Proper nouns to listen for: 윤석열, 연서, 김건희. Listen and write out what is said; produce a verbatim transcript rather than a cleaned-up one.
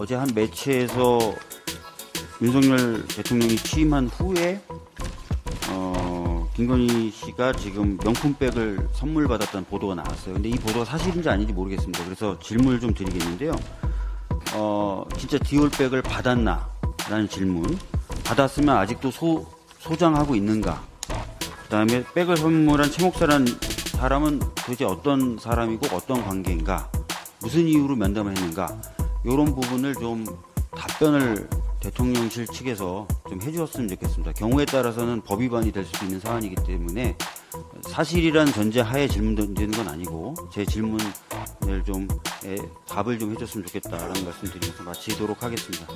어제 한 매체에서 윤석열 대통령이 취임한 후에 어, 김건희 씨가 지금 명품백을 선물 받았다는 보도가 나왔어요. 근데 이 보도가 사실인지 아닌지 모르겠습니다. 그래서 질문을 좀 드리겠는데요. 어, 진짜 디올백을 받았나? 라는 질문. 받았으면 아직도 소, 소장하고 있는가? 그 다음에 백을 선물한 최 목사라는 사람은 도대체 어떤 사람이고 어떤 관계인가? 무슨 이유로 면담을 했는가? 이런 부분을 좀 답변을 대통령실 측에서 좀 해주었으면 좋겠습니다. 경우에 따라서는 법 위반이 될 수도 있는 사안이기 때문에 사실이란 전제하에 질문 던지는 건 아니고 제 질문을 좀 답을 좀 해줬으면 좋겠다라는 말씀드리면서 마치도록 하겠습니다.